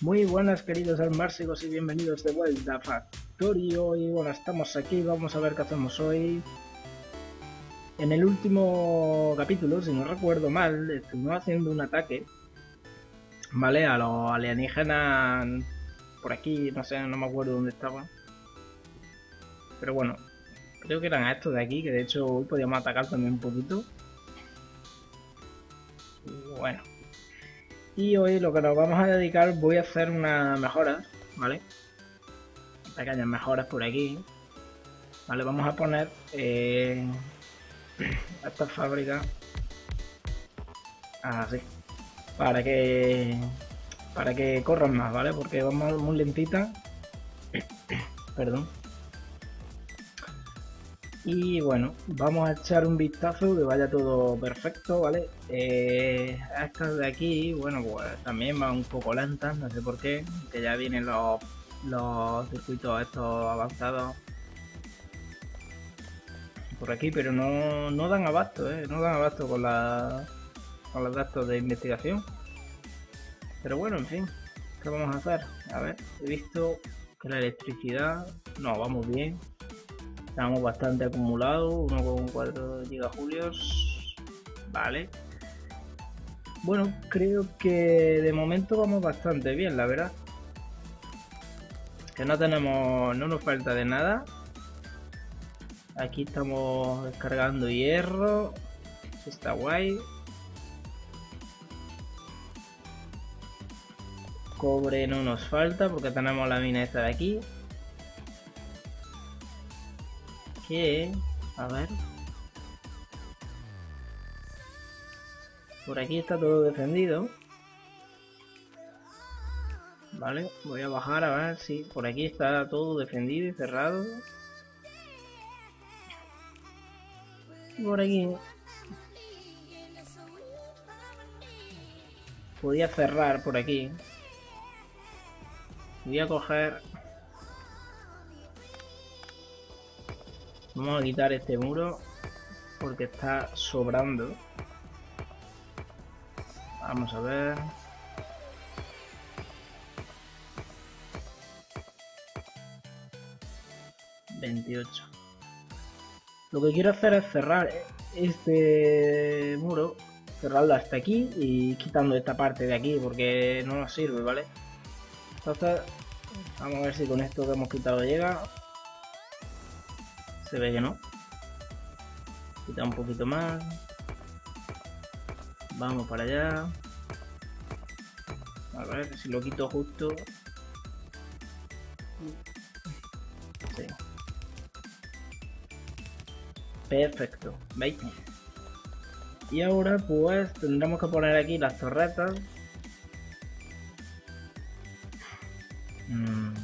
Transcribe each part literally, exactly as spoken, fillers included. Muy buenas queridos almárcigos y bienvenidos de vuelta a Factorio. Y bueno, estamos aquí, vamos a ver qué hacemos hoy. En el último capítulo, si no recuerdo mal, estuvimos haciendo un ataque, vale, a los alienígenas por aquí, no sé, no me acuerdo dónde estaban. Pero bueno, creo que eran estos de aquí, que de hecho hoy podíamos atacar también un poquito. Y bueno, y hoy lo que nos vamos a dedicar, voy a hacer una mejora, ¿vale? Pequeñas mejoras por aquí, ¿vale? Vamos a poner eh, esta fábrica así, para que para que corran más, ¿vale? Porque vamos muy lentita, perdón. Y bueno, vamos a echar un vistazo, que vaya todo perfecto, ¿vale? Eh, estas de aquí, bueno, pues también van un poco lentas, no sé por qué, que ya vienen los, los circuitos estos avanzados por aquí, pero no, no dan abasto, ¿eh? No dan abasto con, la, con los datos de investigación. Pero bueno, en fin, ¿qué vamos a hacer? A ver, he visto que la electricidad, no, vamos bien. Estamos bastante acumulados, uno coma cuatro gigajulios, vale. Bueno, creo que de momento vamos bastante bien, la verdad. Que no tenemos, no nos falta de nada. Aquí estamos descargando hierro, está guay. Cobre no nos falta porque tenemos la mina esta de aquí. Que, a ver, por aquí está todo defendido, vale, voy a bajar a ver si por aquí está todo defendido y cerrado. Por aquí podía cerrar, por aquí voy a coger. Vamos a quitar este muro porque está sobrando. Vamos a ver. veintiocho. Lo que quiero hacer es cerrar este muro, cerrarlo hasta aquí y quitando esta parte de aquí porque no nos sirve, ¿vale? Entonces, vamos a ver si con esto que hemos quitado llega. Se ve que no. Quita un poquito más. Vamos para allá. A ver si lo quito justo. Sí. Perfecto. ¿Veis? Y ahora pues tendremos que poner aquí las torretas. Mm.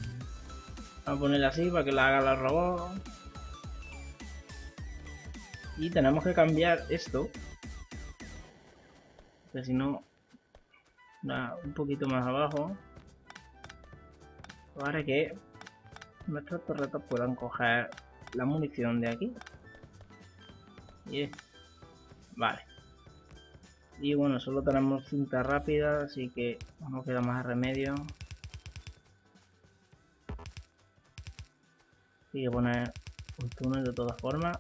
Vamos a ponerla así para que la haga la robot. Y tenemos que cambiar esto, que si no, un poquito más abajo, para que nuestras torretas puedan coger la munición de aquí. Yeah. Vale. Y bueno, solo tenemos cinta rápida, así que no queda más remedio. Hay que poner un túnel de todas formas.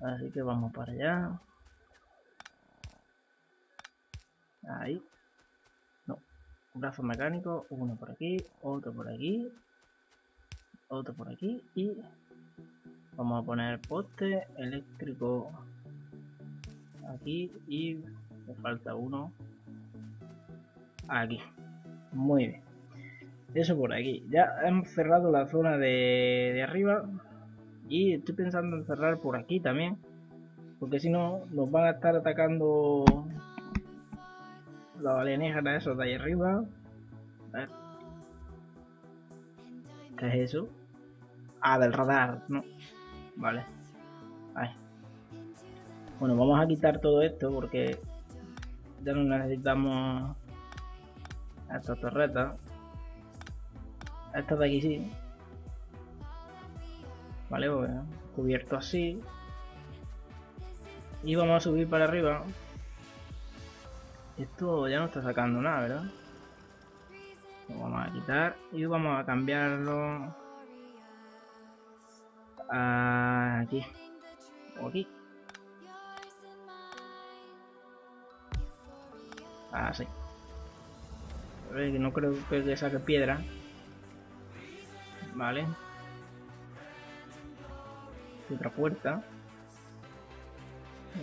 Así que vamos para allá. Ahí. No. Brazo mecánico. Uno por aquí. Otro por aquí. Otro por aquí. Y vamos a poner poste eléctrico aquí. Y me falta uno aquí. Muy bien. Eso por aquí. Ya hemos cerrado la zona de, de arriba. Y estoy pensando en cerrar por aquí también, porque si no nos van a estar atacando los alienígenas esos de ahí arriba. A ver. ¿Qué es eso? Ah, del radar, no. Vale. Ahí. Bueno, vamos a quitar todo esto porque ya no necesitamos estas torretas. Estas de aquí sí. Vale, bueno, cubierto así. Y vamos a subir para arriba. Esto ya no está sacando nada, ¿verdad? Lo vamos a quitar y vamos a cambiarlo a aquí o aquí. Así. No creo que le saque piedra. Vale. Otra puerta.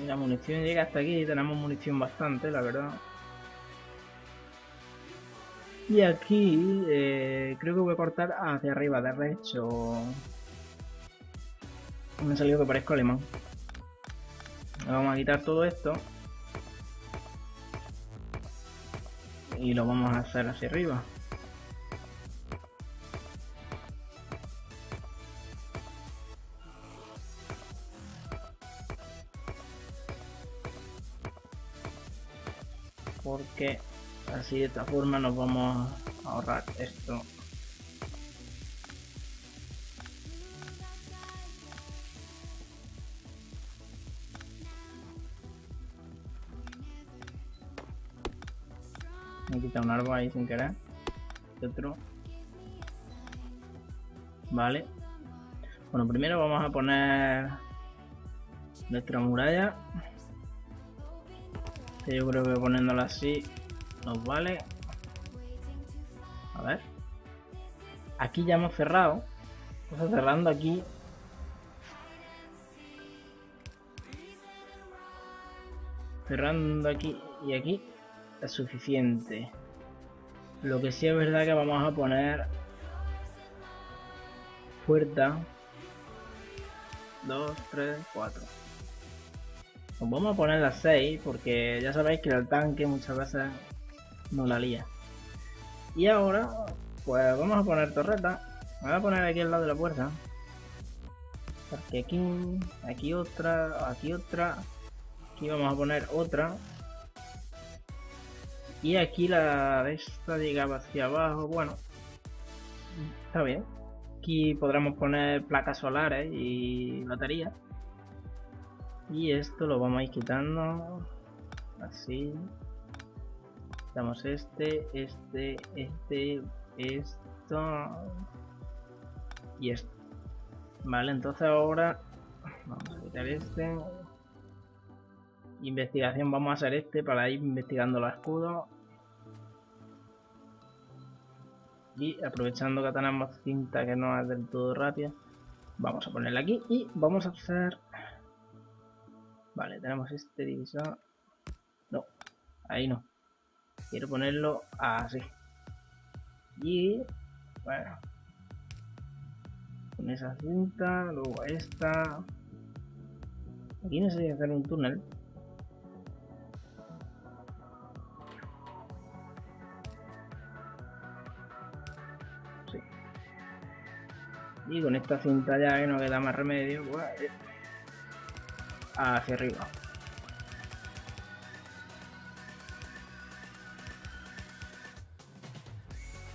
La munición llega hasta aquí y tenemos munición bastante, la verdad. Y aquí eh, creo que voy a cortar hacia arriba, de derecho. Me ha salido que parezco alemán. Vamos a quitar todo esto. Y lo vamos a hacer hacia arriba. Porque así de esta forma nos vamos a ahorrar esto. Me he quitado un árbol ahí sin querer. Otro. Vale. Bueno, primero vamos a poner nuestra muralla. Que yo creo que poniéndola así nos vale. A ver. Aquí ya hemos cerrado. Vamos a cerrando aquí. Cerrando aquí y aquí. Es suficiente. Lo que sí es verdad que vamos a poner puerta dos, tres, cuatro. Pues vamos a poner las seis porque ya sabéis que el tanque muchas veces no la lía. Y ahora pues vamos a poner torreta. Me voy a poner aquí al lado de la puerta porque aquí, aquí otra, aquí otra, aquí vamos a poner otra. Y aquí la de esta llegaba hacia abajo, bueno, está bien. Aquí podremos poner placas solares y baterías. Y esto lo vamos a ir quitando, así. Quitamos este, este, este, esto y esto. Vale, entonces ahora vamos a quitar este. Investigación, vamos a hacer este para ir investigando los escudos. Y aprovechando que tenemos cinta que no es del todo rápida, vamos a ponerla aquí y vamos a hacer... Vale, tenemos este divisor. No, ahí no. Quiero ponerlo así. Y... bueno. Con esa cinta, luego esta. Aquí no sé si hacer un túnel. Y con esta cinta ya que no queda más remedio, pues hacia arriba.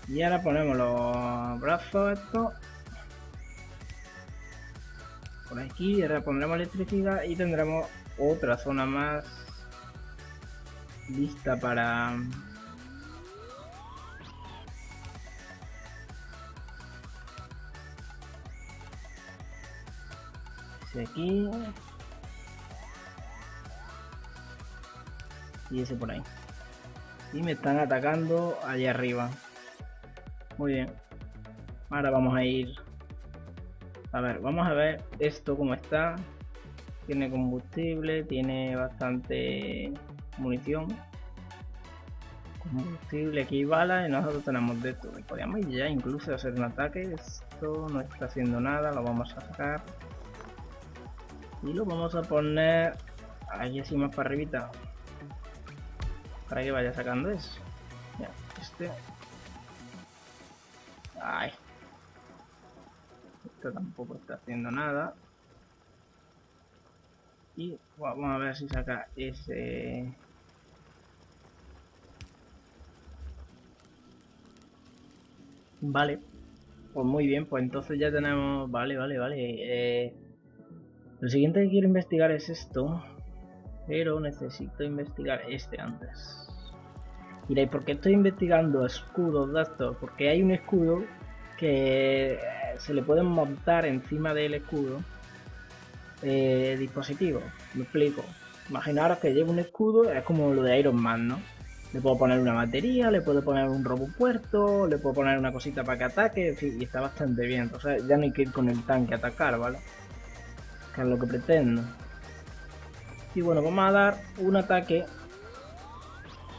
Y ahora ponemos los brazos estos por aquí, y ahora pondremos electricidad y tendremos otra zona más lista para... aquí y ese por ahí. Y me están atacando allá arriba. Muy bien, ahora vamos a ir a ver, vamos a ver esto como está. Tiene combustible, tiene bastante munición, combustible, aquí balas, y nosotros tenemos de todo. Podríamos ir ya incluso hacer un ataque. Esto no está haciendo nada, lo vamos a sacar. Y lo vamos a poner ahí así más para arribita. Para que vaya sacando eso. Mira, este. Ay. Esto tampoco está haciendo nada. Y vamos a ver si saca ese. Vale. Pues muy bien, pues entonces ya tenemos. Vale, vale, vale. Eh... Lo siguiente que quiero investigar es esto, pero necesito investigar este antes. Miréis, ¿por qué estoy investigando escudos de estos? Porque hay un escudo que se le pueden montar encima del escudo eh, dispositivos. Me explico. Imaginaros que llevo un escudo, es como lo de Iron Man, ¿no? Le puedo poner una batería, le puedo poner un robopuerto, le puedo poner una cosita para que ataque, en fin, y está bastante bien. O sea, ya no hay que ir con el tanque a atacar, ¿vale? Que es lo que pretendo. Y bueno, vamos a dar un ataque.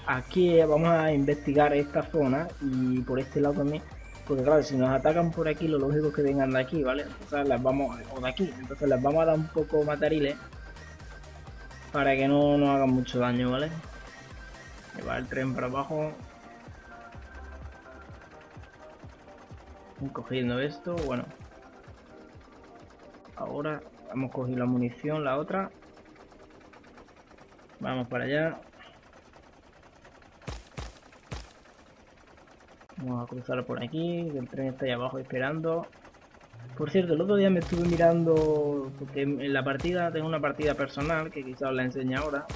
Aquí vamos a investigar esta zona y por este lado también. Porque claro, si nos atacan por aquí, lo lógico es que vengan de aquí, ¿vale? O sea, las vamos, o de aquí. Entonces les vamos a dar un poco matariles para que no nos hagan mucho daño, ¿vale? Llevar el tren para abajo. Cogiendo esto, bueno. Ahora hemos cogido la munición, la otra. Vamos para allá. Vamos a cruzar por aquí, que el tren está ahí abajo esperando. Por cierto, el otro día me estuve mirando, porque en la partida, tengo una partida personal, que quizás os la enseñe ahora.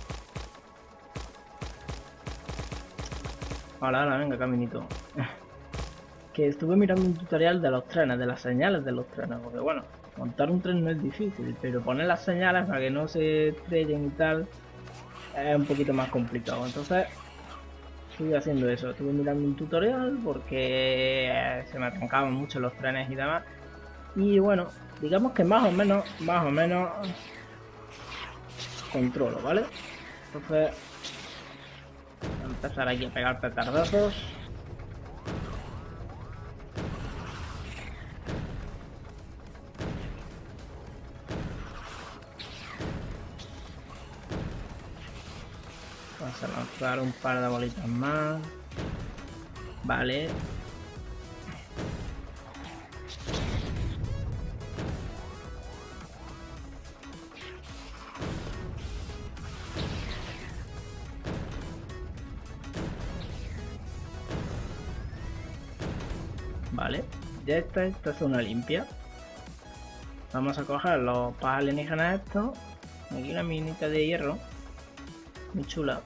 Ahora, ahora, venga, caminito. Que estuve mirando un tutorial de los trenes, de las señales de los trenes, porque bueno, montar un tren no es difícil, pero poner las señales para que no se estrellen y tal, es un poquito más complicado. Entonces estuve haciendo eso, estuve mirando un tutorial porque se me atrancaban mucho los trenes y demás. Y bueno, digamos que más o menos, más o menos controlo, ¿vale? Entonces voy a empezar aquí a pegar petardazos. Vamos a lanzar un par de bolitas más. Vale. Vale. Ya está esta zona limpia. Vamos a coger los pajas alienígenas estos. Aquí una minita de hierro. Muy chula.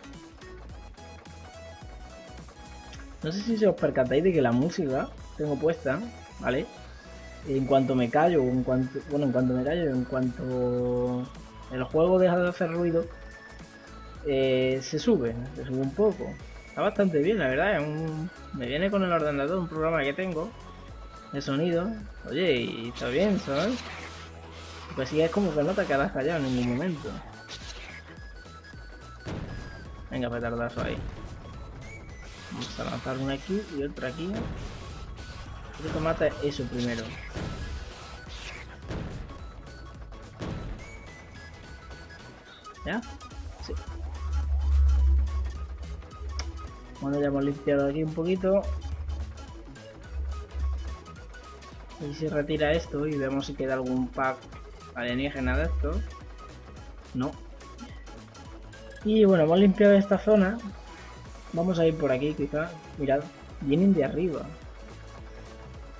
No sé si os percatáis de que la música tengo puesta, ¿vale? En cuanto me callo, en cuanto, bueno, en cuanto me callo, en cuanto el juego deja de hacer ruido, eh, se sube, se sube un poco. Está bastante bien, la verdad. Es un, me viene con el ordenador un programa que tengo de sonido. Oye, y está bien, ¿sabes? Pues sí, es como que no te quedas callado en ningún momento. Venga, petardazo ahí. Vamos a lanzar una aquí y otra aquí. Creo que mata eso primero. ¿Ya? Sí. Bueno, ya hemos limpiado aquí un poquito. Y se retira esto y vemos si queda algún pack alienígena de estos. No. Y bueno, hemos limpiado esta zona. Vamos a ir por aquí, quizá. Mirad, vienen de arriba.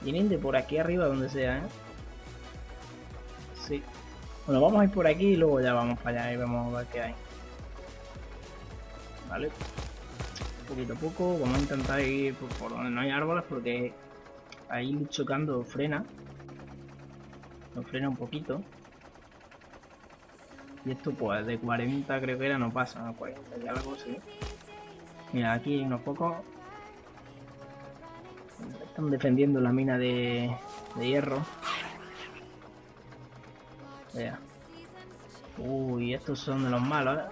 Vienen de por aquí arriba, donde sea, ¿eh? Sí. Bueno, vamos a ir por aquí y luego ya vamos para allá y vamos a ver qué hay. Vale. Poquito a poco. Vamos a intentar ir por, por donde no hay árboles porque ahí chocando frena. Nos frena un poquito. Y esto pues de cuarenta creo que era, no pasa, ¿no? cuarenta y algo, sí. Mira, aquí hay unos pocos. Están defendiendo la mina de, de hierro. Vea. Uy, estos son de los malos, ¿eh?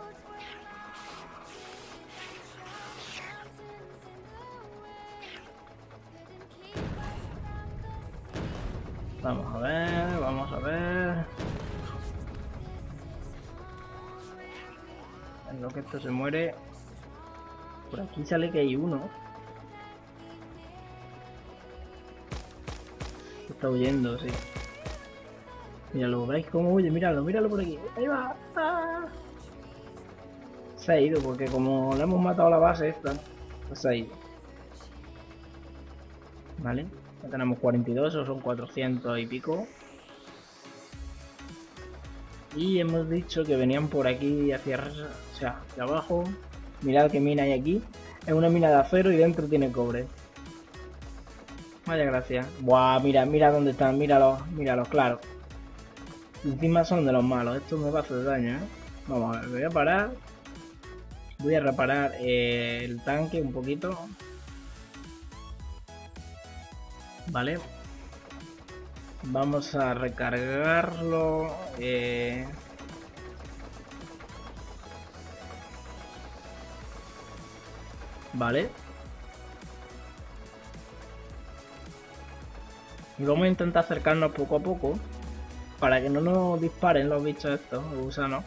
Vamos a ver, vamos a ver. En lo que esto se muere. Por aquí sale que hay uno. Está huyendo, sí. Míralo, ¿veis cómo huye? Míralo, míralo por aquí. Ahí va. ¡Ah! Se ha ido porque como le hemos matado la base esta, pues se ha ido. Vale, ya tenemos cuarenta y dos, o son cuatrocientos y pico. Y hemos dicho que venían por aquí hacia, o sea, hacia abajo. Mirad que mina hay aquí. es una mina de acero y dentro tiene cobre. Vaya gracia. Buah, mira, mira dónde están, míralos, míralos, claro. Encima son de los malos, esto me va a hacer daño, ¿eh? Vamos a ver, voy a parar. Voy a reparar eh, el tanque un poquito. Vale. Vamos a recargarlo. Eh... Vale. Y vamos a intentar acercarnos poco a poco, para que no nos disparen los bichos estos, los gusanos.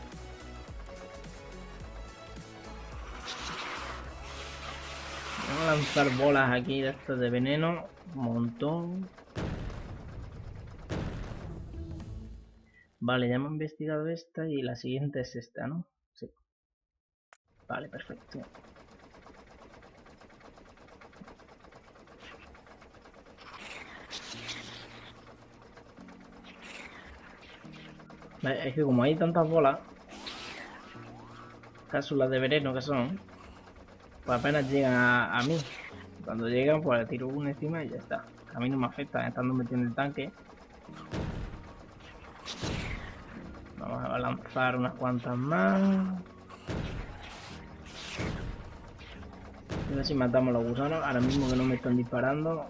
Vamos a lanzar bolas aquí de estas de veneno. Un montón. Vale, ya hemos investigado esta y la siguiente es esta, ¿no? Sí. Vale, perfecto. Es que como hay tantas bolas, cápsulas de veneno que son, pues apenas llegan a, a mí. Cuando llegan, pues le tiro una encima y ya está. A mí no me afecta, estando metido en el tanque. Vamos a lanzar unas cuantas más. A ver si matamos a los gusanos, ahora mismo que no me están disparando.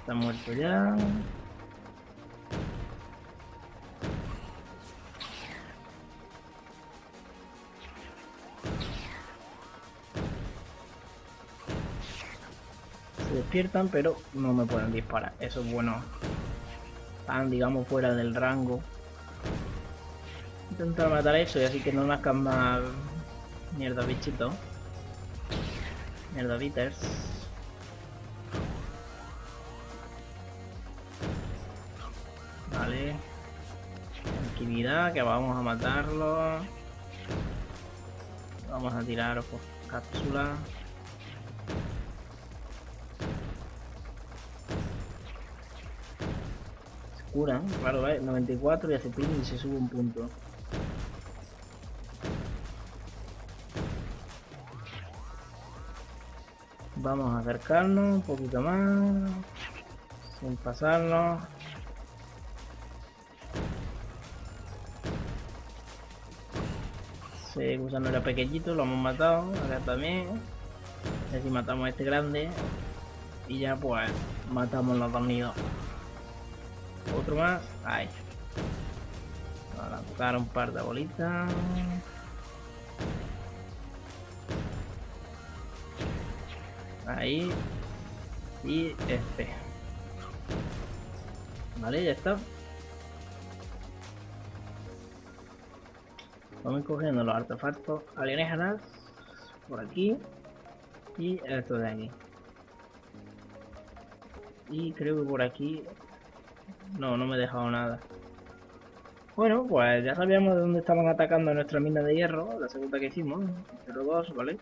Está muerto ya. Se despiertan, pero no me pueden disparar. Eso es bueno. Están, digamos, fuera del rango. Intentar matar eso y así que no nazcan más mierda bichito. Mierda bitters. Vale, tranquilidad, que vamos a matarlo. Vamos a tirar por cápsula. Se curan, claro, ¿eh? noventa y cuatro y hace ping y se sube un punto. Vamos a acercarnos un poquito más, sin pasarnos. Este gusano era pequeñito, lo hemos matado, acá también. Y así matamos a este grande. Y ya pues matamos los dos nidos. Otro más. Ahí. Vamos a lanzar un par de bolitas. Ahí. Y este. Vale, ya está. Vamos cogiendo los artefactos alienígenas por aquí y esto de aquí. Y creo que por aquí no, no me he dejado nada. Bueno, pues ya sabíamos de dónde estaban atacando a nuestra mina de hierro, la segunda que hicimos, cero dos, ¿vale?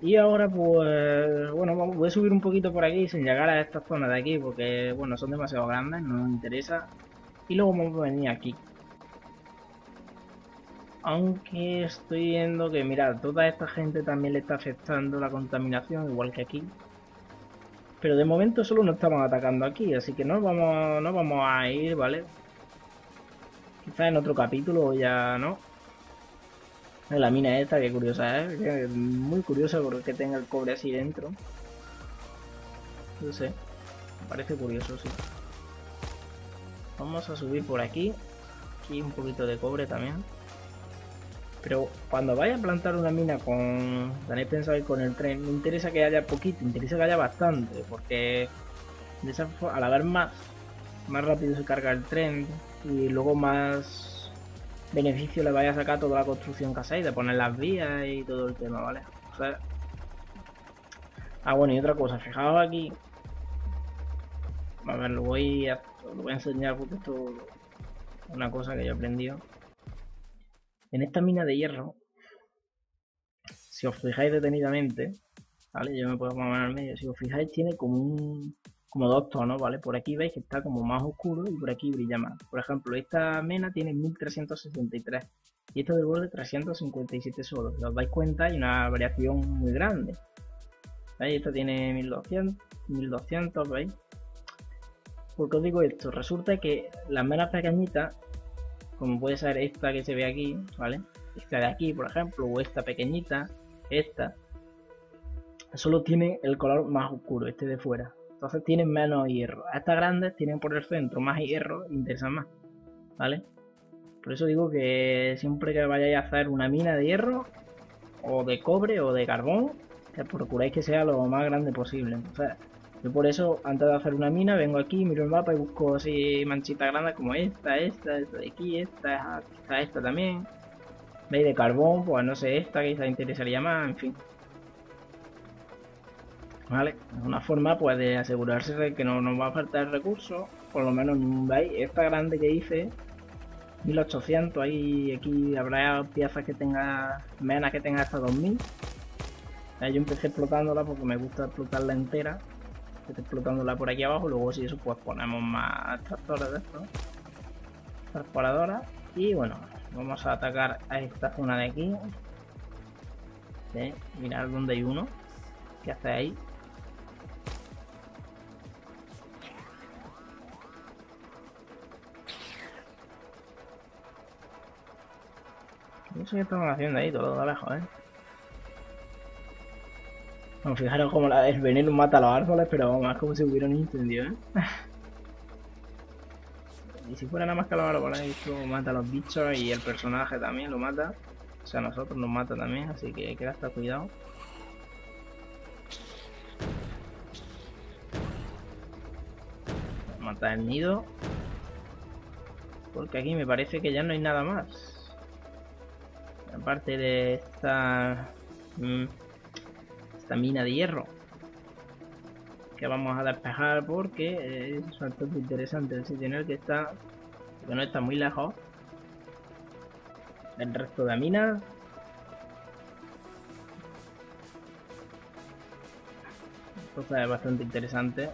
Y ahora pues, bueno, vamos, voy a subir un poquito por aquí sin llegar a estas zonas de aquí porque, bueno, son demasiado grandes, no nos interesa. Y luego vamos a venir aquí. Aunque estoy viendo que, mirad, toda esta gente también le está afectando la contaminación, igual que aquí. Pero de momento solo nos estamos atacando aquí, así que no vamos, no vamos a ir, ¿vale? Quizás en otro capítulo ya no. La mina esta, que curiosa es, ¿eh? Muy curiosa porque tenga el cobre así dentro. No sé, me parece curioso, sí. Vamos a subir por aquí. Aquí un poquito de cobre también. Pero cuando vaya a plantar una mina con... tenéis pensado ir con el tren, me interesa que haya poquito, me interesa que haya bastante, porque de esa forma, al haber más, más rápido se carga el tren y luego más beneficio le vaya a sacar toda la construcción que hacéis, de poner las vías y todo el tema, ¿vale? O sea... Ah, bueno, y otra cosa, fijaos aquí. A ver, lo voy a, lo voy a enseñar porque esto es una cosa que yo he aprendido. En esta mina de hierro, si os fijáis detenidamente, ¿vale? Yo me puedo poner al medio, si os fijáis tiene como un, como dos tonos, ¿vale? Por aquí veis que está como más oscuro y por aquí brilla más. Por ejemplo, esta mena tiene mil trescientos sesenta y tres y esta del borde trescientos cincuenta y siete solo. Si os dais cuenta, hay una variación muy grande. ¿Veis? Esta tiene mil doscientos, ¿veis? ¿Por qué os digo esto? Resulta que las menas pequeñitas, como puede ser esta que se ve aquí, ¿vale? Esta de aquí, por ejemplo, o esta pequeñita, esta, solo tiene el color más oscuro, este de fuera. Entonces tienen menos hierro. Estas grandes tienen por el centro más hierro y interesan más, ¿vale? Por eso digo que siempre que vayáis a hacer una mina de hierro, o de cobre, o de carbón, que procuréis que sea lo más grande posible. Entonces, yo por eso, antes de hacer una mina, vengo aquí, miro el mapa y busco así manchitas grandes como esta, esta, esta de aquí, esta, esta, esta también. ¿Veis? De carbón, pues no sé, esta quizás interesaría más, en fin. Vale, es una forma pues de asegurarse de que no nos va a faltar recursos, por lo menos. Veis, esta grande que hice, mil ochocientos, ahí, aquí habrá piezas que tenga, menas que tenga hasta dos mil. Ahí yo empecé explotándola porque me gusta explotarla entera, estoy explotándola por aquí abajo, luego si eso pues ponemos más tractores de estos, perforadoras, y bueno, vamos a atacar a esta zona de aquí. ¿Sí? Mirad dónde hay uno, ¿qué hace ahí? No sé qué estamos haciendo ahí, todo de lejos, ¿eh? Bueno, fijaros como la, el veneno mata a los árboles, pero vamos, es como si hubiera un incendio, ¿eh? Y si fuera nada más que los árboles, esto mata a los bichos y el personaje también lo mata. O sea, a nosotros nos mata también, así que hay que estar cuidado. Matar el nido. Porque aquí me parece que ya no hay nada más. Aparte de esta, esta mina de hierro, que vamos a despejar porque es bastante interesante el sitio en el que está, que no está muy lejos del resto de la mina. Entonces es bastante interesante.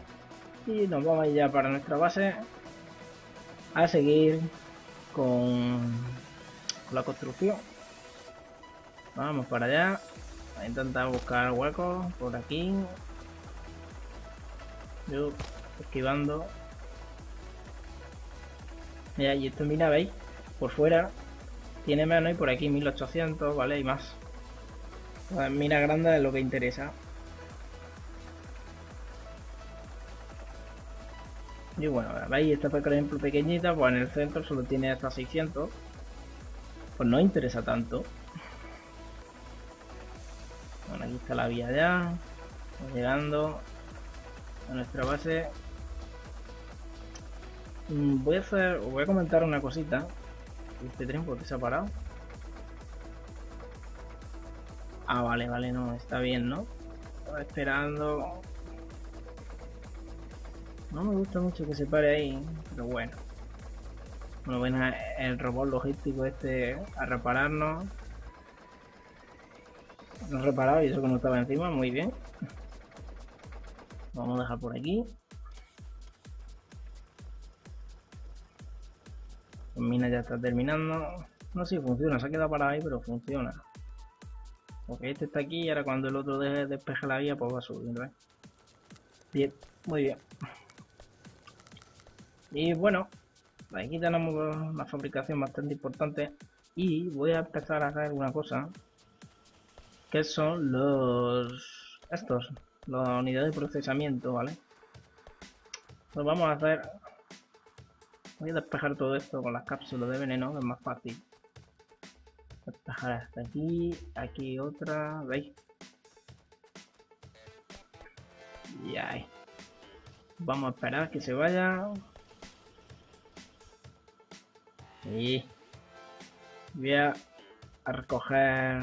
Y nos vamos ya para nuestra base a seguir con la construcción. Vamos para allá, a intentar buscar huecos por aquí. Yo esquivando. Mira, y esto, mira, veis, por fuera tiene menos y por aquí mil ochocientos, ¿vale? Y más. Pues mira, grande es lo que interesa. Y bueno, veis, esta por ejemplo pequeñita, pues en el centro solo tiene hasta seiscientos. Pues no interesa tanto. Bueno, aquí está la vía ya. Llegando a nuestra base. Voy a hacer, os voy a comentar una cosita. Este tren, ¿por qué se ha parado? Ah, vale, vale, no, está bien, ¿no? Estaba esperando. No me gusta mucho que se pare ahí, pero bueno. Bueno, ven el robot logístico este a repararnos. No he reparado y eso que no estaba encima, muy bien. Vamos a dejar por aquí. La mina ya está terminando. No sé si funciona, se ha quedado parado ahí, pero funciona. Porque este está aquí y ahora cuando el otro deje despeje la vía, pues va a subir, ¿ves? Bien, muy bien. Y bueno, aquí tenemos una fabricación bastante importante. Y voy a empezar a hacer una cosa. Que son los... estos, las unidades de procesamiento, ¿vale? Pues vamos a hacer... Voy a despejar todo esto con las cápsulas de veneno, que es más fácil. Despejar hasta aquí, aquí otra, ¿veis? Y ahí. Vamos a esperar que se vaya. Y... voy a recoger...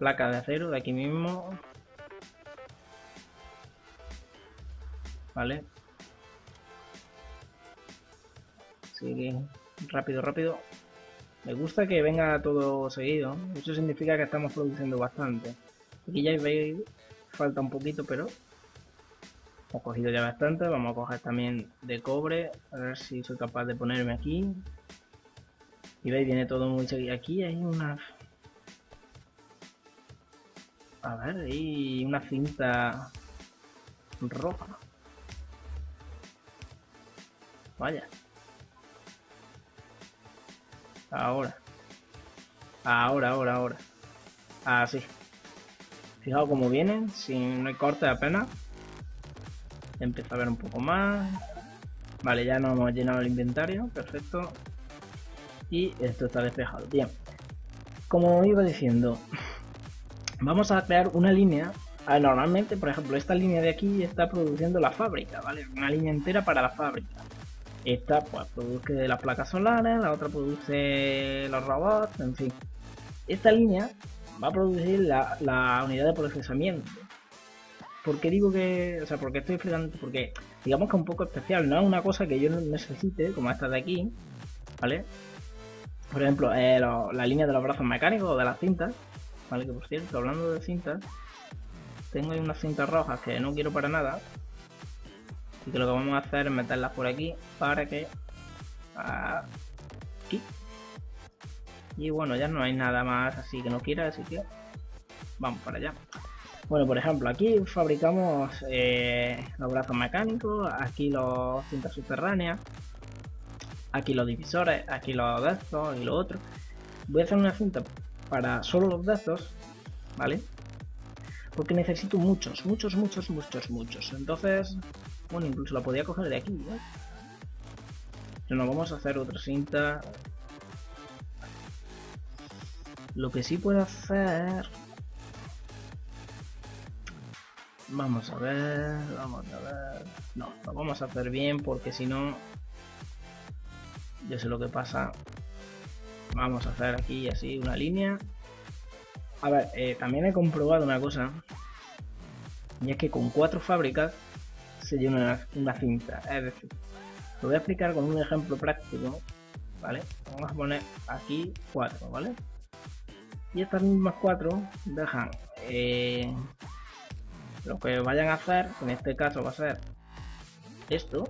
placa de acero de aquí mismo, vale, sigue rápido rápido. Me gusta que venga todo seguido, eso significa que estamos produciendo bastante. Aquí ya veis, falta un poquito, pero Hemos cogido ya bastante, vamos a coger también de cobre, a ver si soy capaz de ponerme aquí. Y veis, viene todo muy seguido. Aquí hay una... A ver, hay una cinta roja. Vaya. Ahora. Ahora, ahora, ahora. Así. Fijaos cómo vienen, sin no hay corte apenas. Empieza a ver un poco más. Vale, ya nos hemos llenado el inventario. Perfecto. Y esto está despejado. Bien. Como iba diciendo, vamos a crear una línea. Normalmente, por ejemplo, esta línea de aquí está produciendo la fábrica, ¿vale? Una línea entera para la fábrica. Esta, pues, produce las placas solares, la otra produce los robots, en fin. Esta línea va a producir la, la unidad de procesamiento. ¿Por qué digo que...? O sea, porque estoy explicando... Porque digamos que es un poco especial, no es una cosa que yo necesite, como esta de aquí, ¿vale? Por ejemplo, eh, lo, la línea de los brazos mecánicos o de las cintas, ¿vale? Que por cierto, hablando de cintas, tengo ahí unas cintas rojas que no quiero para nada. Así que lo que vamos a hacer es meterlas por aquí para que... Aquí. Y bueno, ya no hay nada más así que no quiera, así que vamos para allá. Bueno, por ejemplo, aquí fabricamos eh, los brazos mecánicos, aquí los cintas subterráneas, aquí los divisores, aquí los de estos y los otros. Voy a hacer una cinta para solo los de estos, ¿vale? Porque necesito muchos, muchos, muchos, muchos, muchos. Entonces, bueno, incluso la podía coger de aquí, ¿eh? Pero no, vamos a hacer otra cinta. Lo que sí puedo hacer... Vamos a ver, vamos a ver... No, lo vamos a hacer bien porque si no... Yo sé lo que pasa. Vamos a hacer aquí así una línea. A ver, eh, también he comprobado una cosa. Y es que con cuatro fábricas se llena una cinta. Es decir, lo voy a explicar con un ejemplo práctico. ¿Vale? Vamos a poner aquí cuatro, ¿vale? Y estas mismas cuatro dejan... Eh, lo que vayan a hacer, en este caso va a ser esto,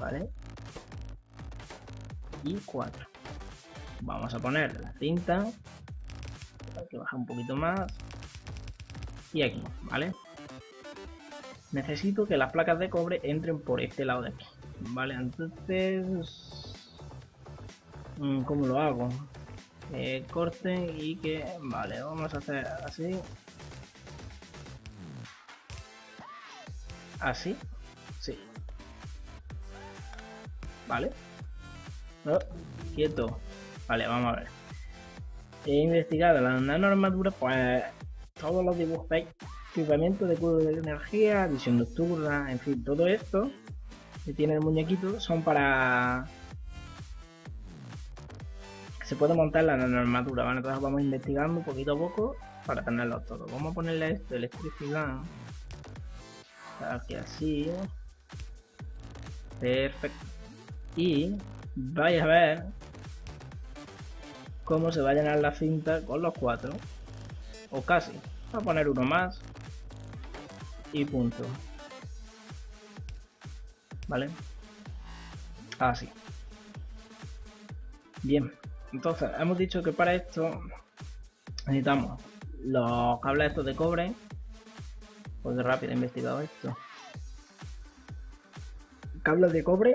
¿vale? Y cuatro. Vamos a poner la cinta, que baja un poquito más, y aquí, ¿vale? Necesito que las placas de cobre entren por este lado de aquí, ¿vale? Entonces, ¿cómo lo hago? Eh, corten y que... Vale, vamos a hacer así. Así, sí, vale, oh, quieto, vale, vamos a ver. He investigado la nanoarmadura, pues todos los dibujos, equipamiento de cubo de energía, visión nocturna, en fin, todo esto que tiene el muñequito son para que se puede montar la nanoarmadura, ¿vale? Entonces vamos investigando poquito a poco para tenerlos todos. Vamos a ponerle esto, electricidad. Aquí así, perfecto, y vais a ver cómo se va a llenar la cinta con los cuatro, o casi. Voy a poner uno más y punto, vale, así. Bien, entonces hemos dicho que para esto necesitamos los cables estos de cobre. Pues de rápido he investigado esto. Cables de cobre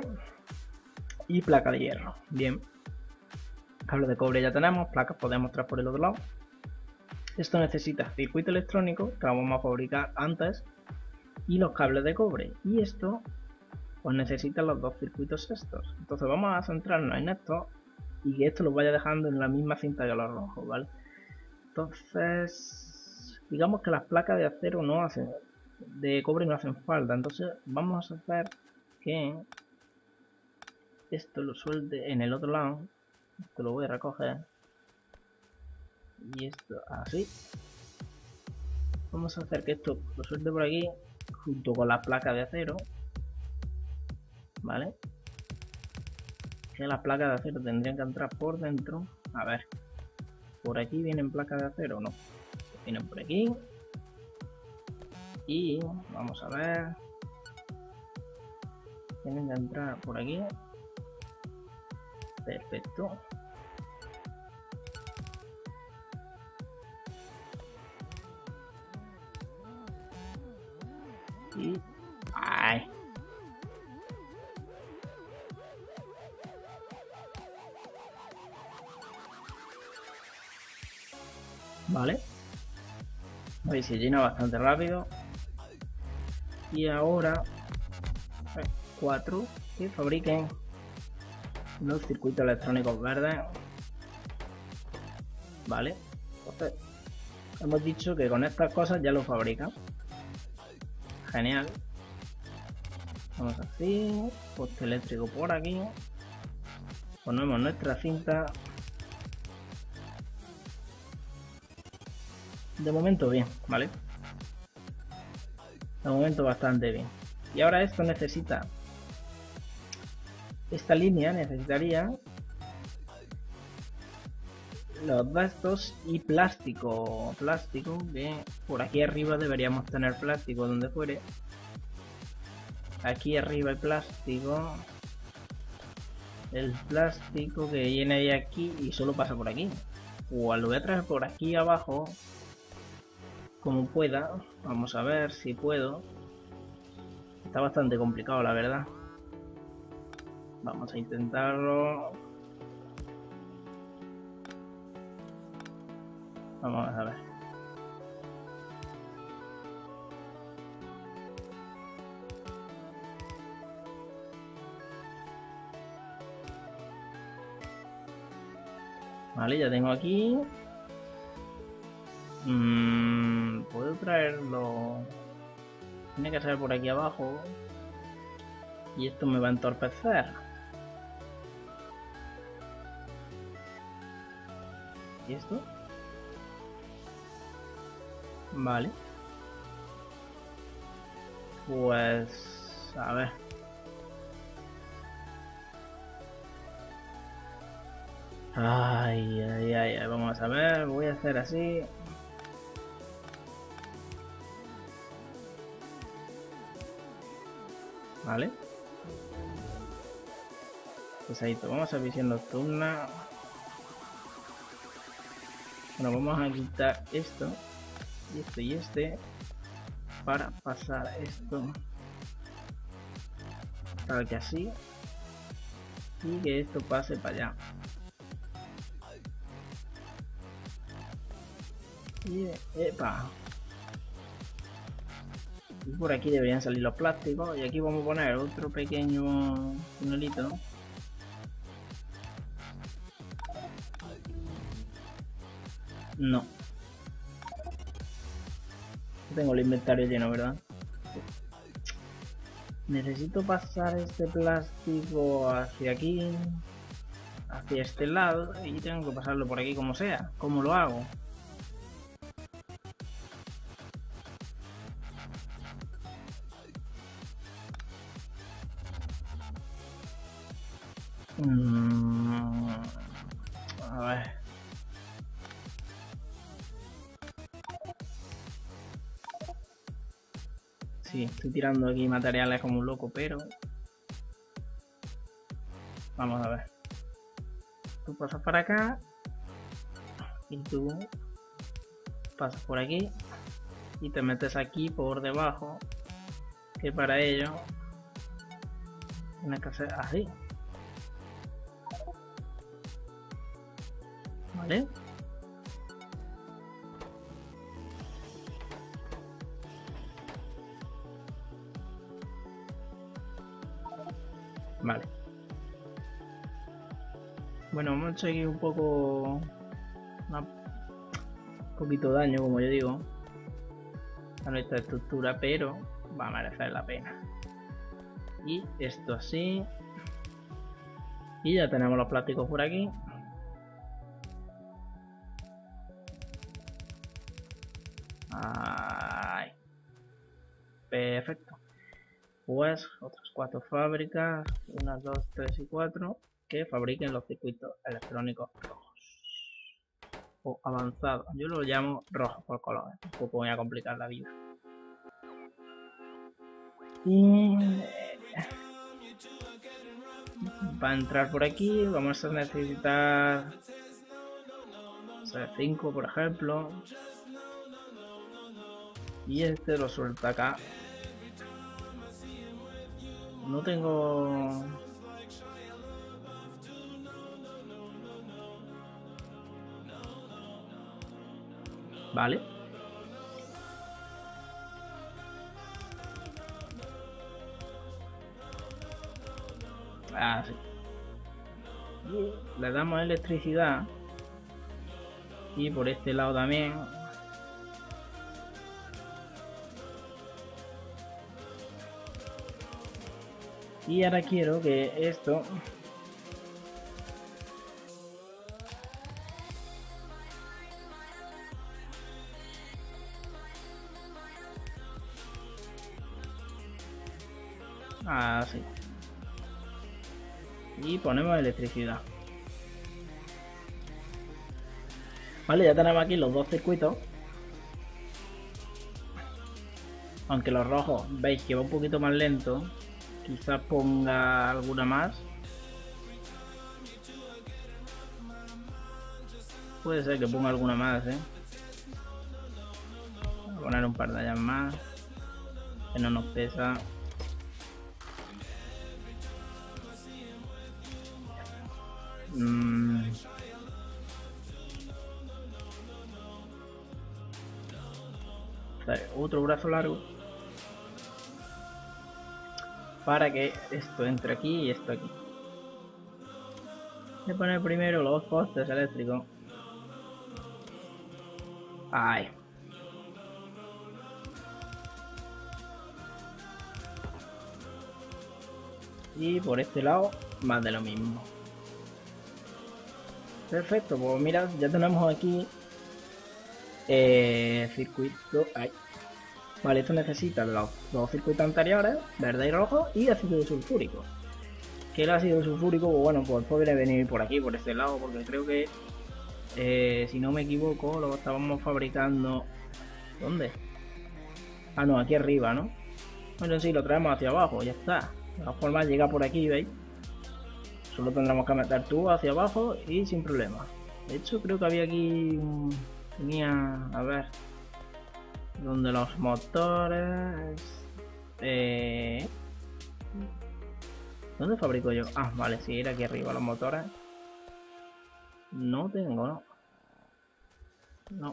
y placa de hierro. Bien. Cables de cobre ya tenemos. Placas podemos traer por el otro lado. Esto necesita circuito electrónico, que vamos a fabricar antes. Y los cables de cobre. Y esto, pues necesita los dos circuitos estos. Entonces vamos a centrarnos en esto. Y que esto lo vaya dejando en la misma cinta que los rojos, ¿vale? Entonces... Digamos que las placas de acero no hacen, de cobre no hacen falta, entonces vamos a hacer que esto lo suelte en el otro lado. Esto lo voy a recoger. Y esto así. Vamos a hacer que esto lo suelte por aquí junto con la placa de acero. ¿Vale? Que las placas de acero tendrían que entrar por dentro. A ver. ¿Por aquí vienen placas de acero o no? Vienen por aquí y vamos a ver, tienen que entrar por aquí. Perfecto. Y... ¡ay! Vale. Ahí se llena bastante rápido. Y ahora... cuatro que fabriquen los circuitos electrónicos verdes. Vale. Entonces, hemos dicho que con estas cosas ya lo fabrican. Genial. Vamos así. Poste eléctrico por aquí. Ponemos nuestra cinta. De momento bien, ¿vale? De momento bastante bien. Y ahora esto necesita... esta línea necesitaría... los bastos y plástico. Plástico, bien. Por aquí arriba deberíamos tener plástico donde fuere. Aquí arriba el plástico. El plástico que viene de aquí y solo pasa por aquí. O lo voy a traer por aquí abajo. Como pueda, vamos a ver si puedo. Está bastante complicado, la verdad. Vamos a intentarlo. Vamos a ver. Vale, ya tengo aquí. Mm, puedo traerlo. Tiene que ser por aquí abajo. Y esto me va a entorpecer. ¿Y esto? Vale. Pues... a ver. Ay, ay, ay, ay. Vamos a ver. Voy a hacer así. Vale, pues ahí vamos a visión nocturna. Bueno, vamos a quitar esto y esto y este para pasar esto tal que así y que esto pase para allá y epa. Y por aquí deberían salir los plásticos y aquí vamos a poner otro pequeño tunelito no. No tengo el inventario lleno, ¿verdad? Necesito pasar este plástico hacia aquí, hacia este lado, y tengo que pasarlo por aquí como sea. ¿Cómo lo hago? A ver. Sí, estoy tirando aquí materiales como un loco, pero... vamos a ver. Tú pasas para acá. Y tú... pasas por aquí. Y te metes aquí por debajo. Que para ello... tienes que hacer así. ¿Vale? Vale. Bueno, hemos hecho aquí un poco... una, un poquito de daño, como yo digo, a nuestra estructura, pero va a merecer la pena. Y esto así. Y ya tenemos los plásticos por aquí. Ay. Perfecto. Pues otras cuatro fábricas, una, dos, tres y cuatro, que fabriquen los circuitos electrónicos rojos o avanzados. Yo lo llamo rojo por color, un poco voy a complicar la vida. Y... para entrar por aquí vamos a necesitar C cinco, por ejemplo, y este lo suelta acá. No tengo... Vale. Ah, sí. Le damos electricidad. Y por este lado también. Y ahora quiero que esto... Así. Y ponemos electricidad. Vale, ya tenemos aquí los dos circuitos. Aunque los rojos, veis que va un poquito más lento. Quizás ponga alguna más. Puede ser que ponga alguna más, ¿eh? Voy a poner un par de ellas más. Que no nos pesa. Mm. Vale, otro brazo largo para que esto entre aquí y esto aquí. Voy a poner primero los postes eléctricos. Ahí. Y por este lado más de lo mismo. Perfecto, pues mira, ya tenemos aquí eh, circuito. Ay. Vale, esto necesita los dos circuitos anteriores, verde y rojo, y ácido sulfúrico. Que el ácido sulfúrico, pues bueno, pues podría venir por aquí, por este lado, porque creo que, eh, si no me equivoco, lo estábamos fabricando... ¿Dónde? Ah, no, aquí arriba, ¿no? Bueno, sí, lo traemos hacia abajo, ya está. De todas formas, llega por aquí, ¿veis? Solo tendremos que meter tú hacia abajo y sin problema. De hecho, creo que había aquí... Tenía... A ver... donde los motores... Eh... ¿Dónde fabrico yo? Ah, vale, sí, era aquí arriba los motores. No tengo, ¿no? No.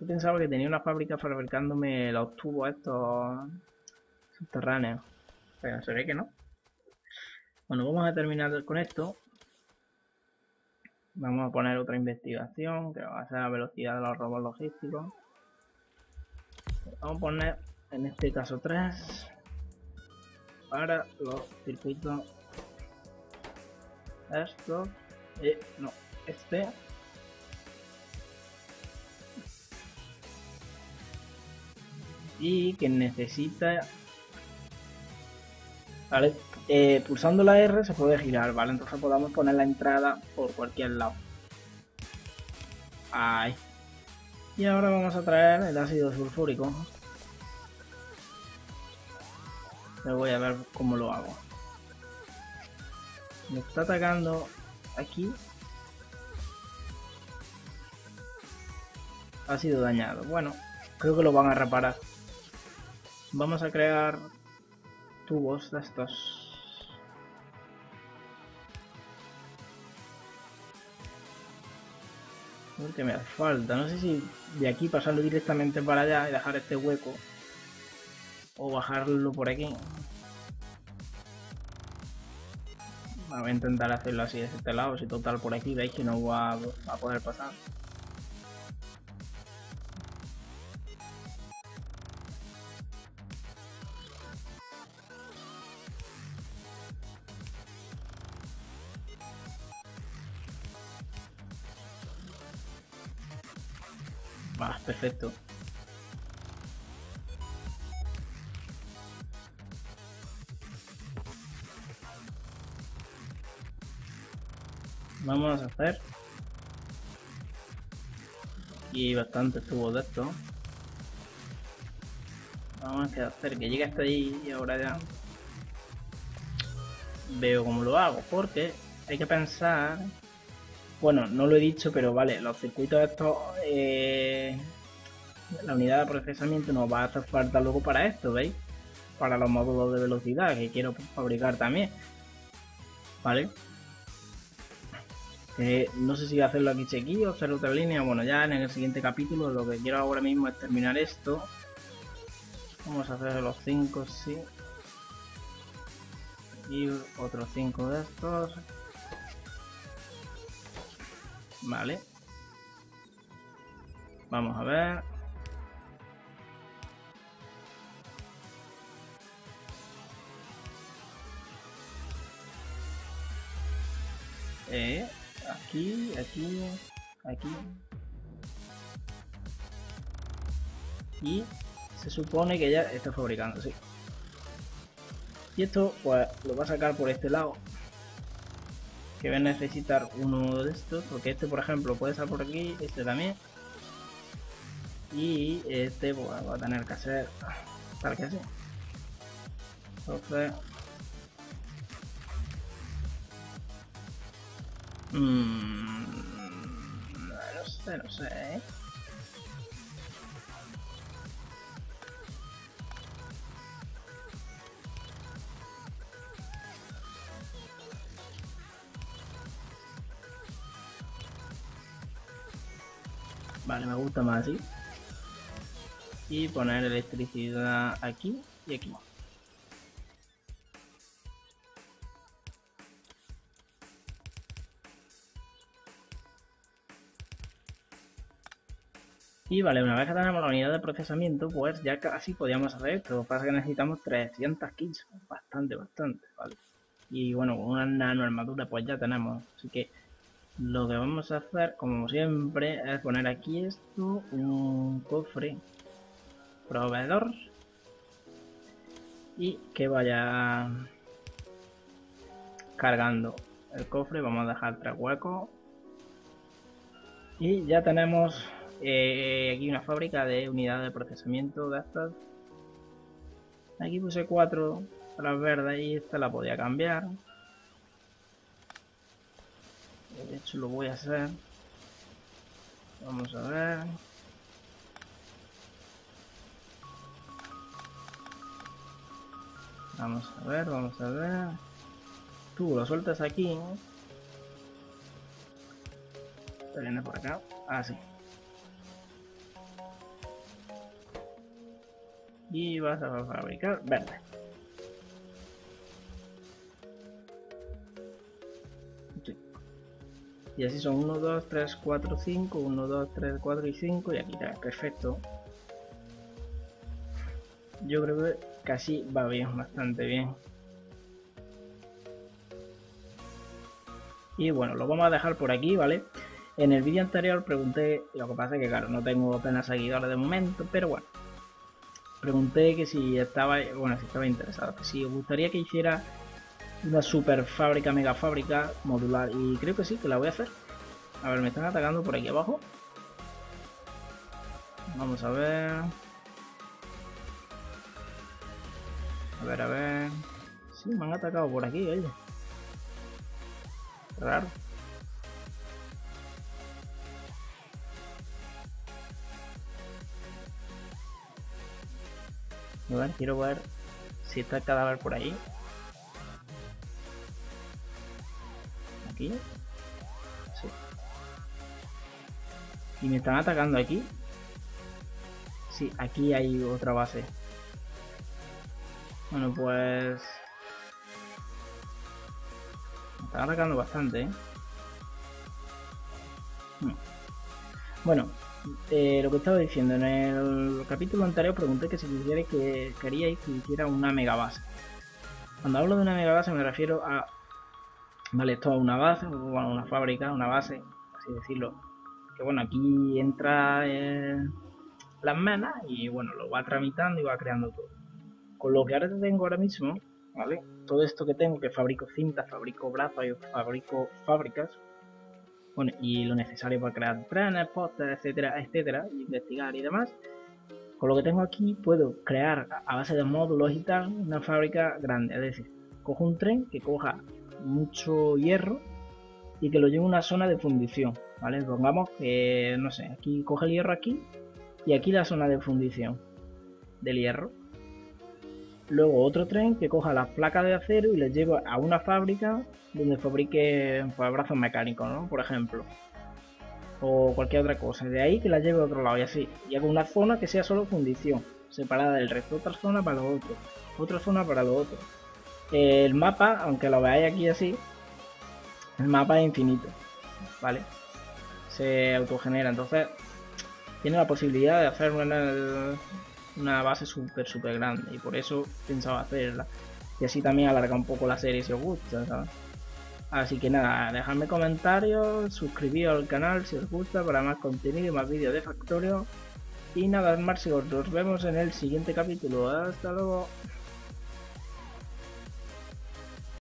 Yo pensaba que tenía una fábrica fabricándome los tubos estos... subterráneos. Pero se ve que no. Bueno, vamos a terminar con esto. Vamos a poner otra investigación, que va a ser la velocidad de los robots logísticos. Vamos a poner en este caso tres para los circuitos estos eh, no, este y que necesita vale, eh, pulsando la R se puede girar, vale, entonces podamos poner la entrada por cualquier lado. Ahí. Y ahora vamos a traer el ácido sulfúrico. Pero voy a ver cómo lo hago. Me está atacando aquí. Ha sido dañado. Bueno, creo que lo van a reparar. Vamos a crear tubos de estos. Que me hace falta, no sé si de aquí pasarlo directamente para allá y dejar este hueco o bajarlo por aquí. Voy a intentar hacerlo así desde este lado, si total por aquí veis que no va a poder pasar. Ah, perfecto. Vamos a hacer aquí bastantes tubos de esto. Vamos a hacer que llegue hasta ahí y ahora ya. veo cómo lo hago, porque hay que pensar, bueno, no lo he dicho, pero vale, los circuitos estos, eh, la unidad de procesamiento nos va a hacer falta luego para esto, ¿veis? Para los módulos de velocidad que quiero fabricar también, ¿vale? Eh, no sé si hacerlo aquí chequeo o hacer otra línea. Bueno, ya en el siguiente capítulo lo que quiero ahora mismo es terminar esto. Vamos a hacer los cinco, sí. Y otros cinco de estos. Vale. Vamos a ver. Eh, aquí, aquí, aquí. Y se supone que ya está fabricando, sí. Y esto, pues, lo va a sacar por este lado. Que va a necesitar uno de estos, porque este, por ejemplo, puede estar por aquí, este también. Y este, pues, va a tener que hacer tal que así. Entonces... Mmm... No sé, no sé, ¿eh? Vale, me gusta más así. Y poner electricidad aquí y aquí. Y vale, una vez que tenemos la unidad de procesamiento, pues ya casi podíamos hacer esto. Lo que pasa es que necesitamos trescientos kits. Bastante, bastante, vale. Y bueno, con una nano armadura pues ya tenemos. Así que... lo que vamos a hacer, como siempre, es poner aquí esto, un cofre proveedor, y que vaya cargando el cofre. Vamos a dejar tres huecos y ya tenemos eh, aquí una fábrica de unidades de procesamiento de estas. Aquí puse cuatro, las verdes, y esta la podía cambiar. De hecho lo voy a hacer. Vamos a ver. Vamos a ver, vamos a ver. Tú lo sueltas aquí. Te viene por acá. Así. Y vas a fabricar verde. Y así son uno, dos, tres, cuatro, cinco, uno, dos, tres, cuatro y cinco, y aquí está, perfecto. Yo creo que casi va bien, bastante bien. Y bueno, lo vamos a dejar por aquí, ¿vale? En el vídeo anterior pregunté, lo que pasa es que claro, no tengo apenas seguidores de momento, pero bueno. Pregunté que si estaba, bueno, si estaba interesado, que si os gustaría que hiciera... una super fábrica, mega fábrica modular, y creo que sí, que la voy a hacer. A ver, me están atacando por aquí abajo. Vamos a ver. A ver, a ver. Sí, me han atacado por aquí, oye. Raro. A ver, quiero ver si está el cadáver por ahí. Sí. Y me están atacando aquí. Sí, aquí hay otra base. Bueno, pues me están atacando bastante, ¿eh? Bueno, eh, lo que estaba diciendo en el capítulo anterior, pregunté que si quisierais que queríais que hiciera una mega base. Cuando hablo de una mega base me refiero a... vale, esto es una base, bueno, una fábrica, una base, así decirlo. Que bueno, aquí entra eh, las manas y bueno, lo va tramitando y va creando todo. Con lo que ahora tengo ahora mismo, ¿vale? Todo esto que tengo, que fabrico cintas, fabrico brazos, yo fabrico fábricas. Bueno, y lo necesario para crear trenes, postes, etcétera, etcétera, investigar y demás. Con lo que tengo aquí puedo crear a base de módulos y tal una fábrica grande, es decir, cojo un tren que coja mucho hierro y que lo lleve a una zona de fundición, ¿vale? Pongamos que, no sé, aquí coge el hierro aquí y aquí la zona de fundición del hierro. Luego otro tren que coja las placas de acero y les lleve a una fábrica donde fabrique pues, brazos mecánicos, ¿no? Por ejemplo. O cualquier otra cosa. De ahí que la lleve a otro lado y así. Y hago una zona que sea solo fundición, separada del resto. Otra zona para lo otro. Otra zona para lo otro. El mapa, aunque lo veáis aquí así, el mapa es infinito, ¿vale? Se autogenera. Entonces, tiene la posibilidad de hacer una, una base súper, súper grande. Y por eso pensaba hacerla. Y así también alarga un poco la serie si os gusta, ¿sabes? Así que nada, dejadme comentarios, suscribiros al canal si os gusta para más contenido y más vídeos de Factorio. Y nada, Marcio, nos vemos en el siguiente capítulo. Hasta luego.